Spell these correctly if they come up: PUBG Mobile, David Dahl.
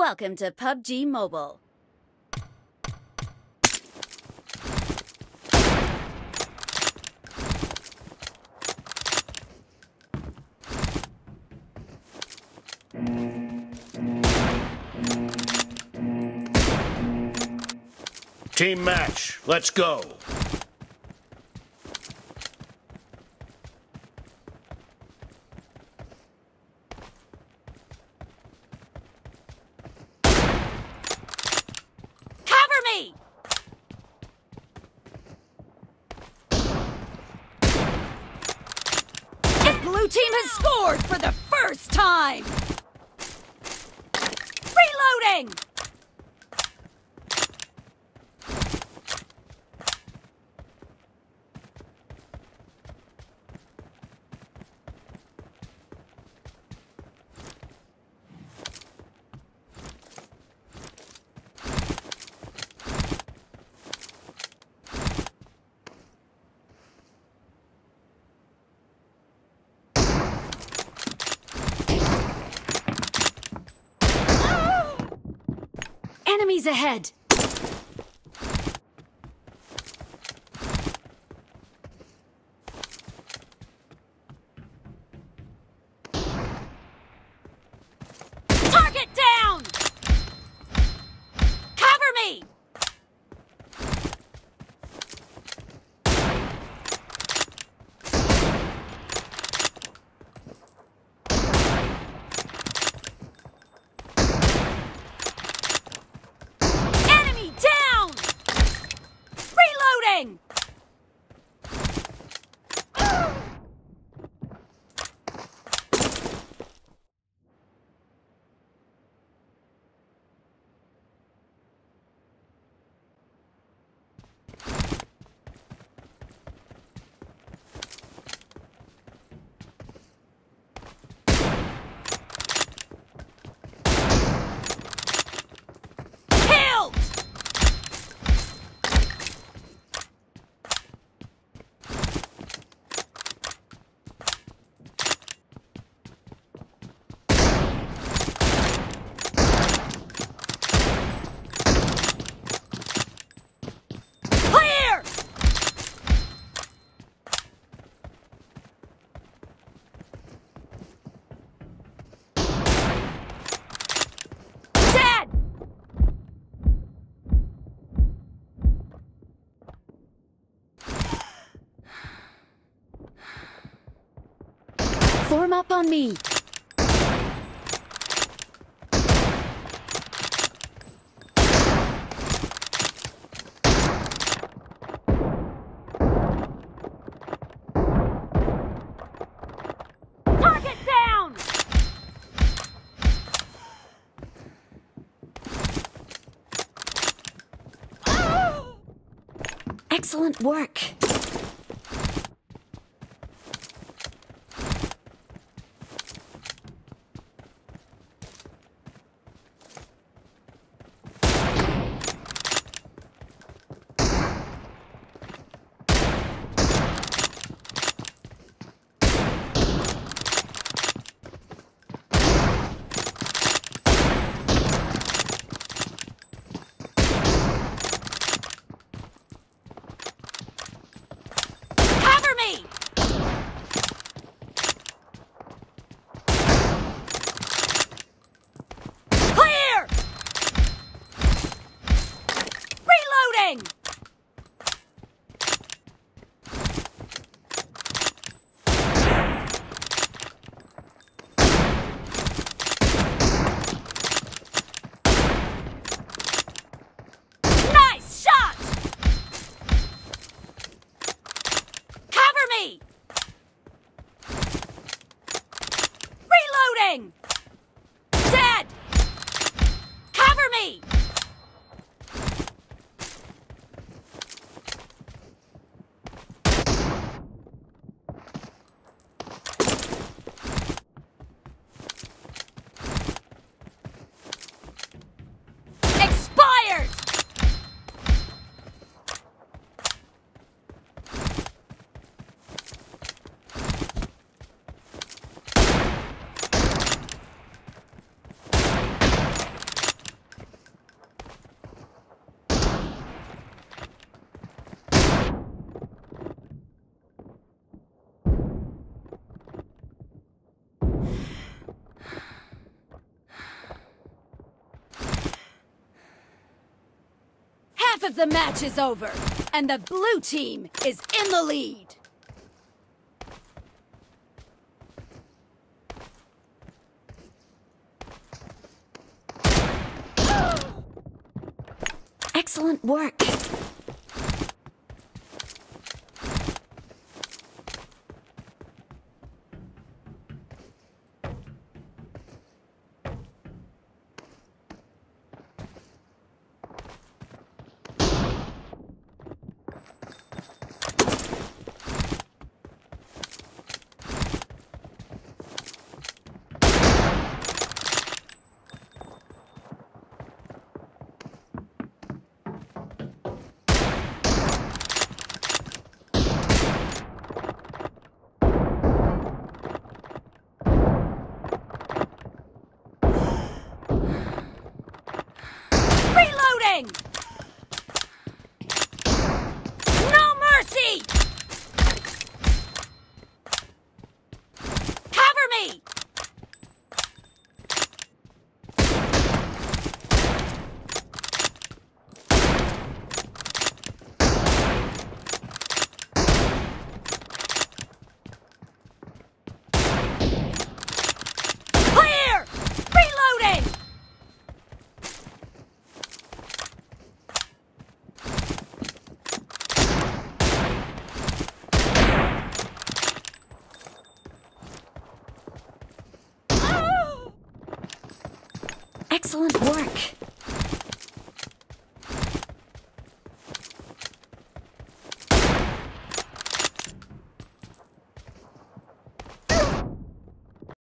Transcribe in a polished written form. Welcome to PUBG Mobile. Team match, let's go. Blue team has scored for the first time! Reloading! Enemies ahead! Target down! Cover me! Form up on me. Target down! Oh! Excellent work. Half of the match is over, and the blue team is in the lead. Excellent work. Excellent work.